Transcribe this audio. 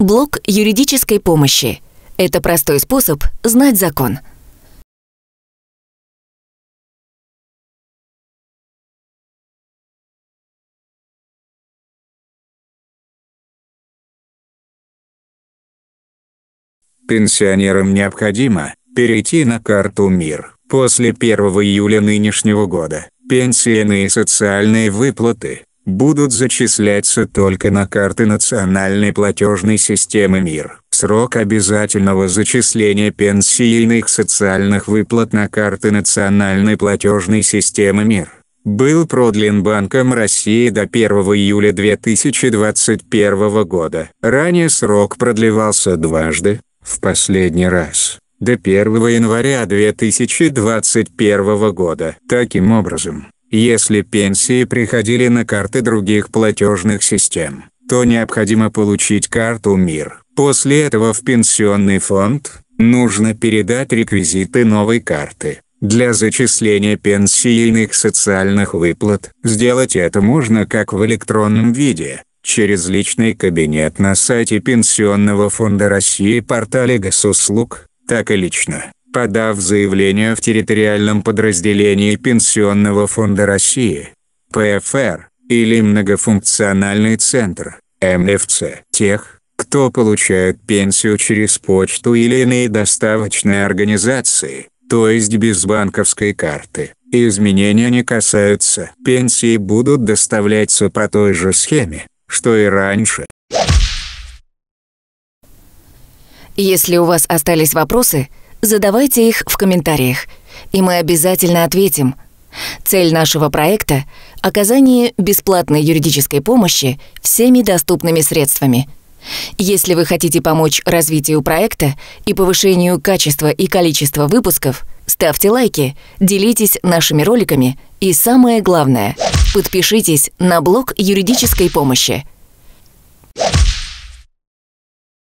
Блок юридической помощи. Это простой способ знать закон. Пенсионерам необходимо перейти на карту МИР. После 1 июля нынешнего года пенсионные и социальные выплаты будут зачисляться только на карты национальной платежной системы МИР. Срок обязательного зачисления пенсийных социальных выплат на карты национальной платежной системы МИР был продлен Банком России до 1 июля 2021 года. Ранее срок продлевался дважды, в последний раз до 1 января 2021 года. Таким образом, если пенсии приходили на карты других платежных систем, то необходимо получить карту МИР. После этого в Пенсионный фонд нужно передать реквизиты новой карты для зачисления пенсийных социальных выплат. Сделать это можно как в электронном виде, через личный кабинет на сайте Пенсионного фонда России и портале Госуслуг, так и лично, подав заявление в территориальном подразделении Пенсионного фонда России (ПФР) или многофункциональный центр (МФЦ). Тех, кто получает пенсию через почту или иные доставочные организации, то есть без банковской карты, изменения не касаются. Пенсии будут доставляться по той же схеме, что и раньше. Если у вас остались вопросы, задавайте их в комментариях, и мы обязательно ответим. Цель нашего проекта – оказание бесплатной юридической помощи всеми доступными средствами. Если вы хотите помочь развитию проекта и повышению качества и количества выпусков, ставьте лайки, делитесь нашими роликами и, самое главное, подпишитесь на блог юридической помощи.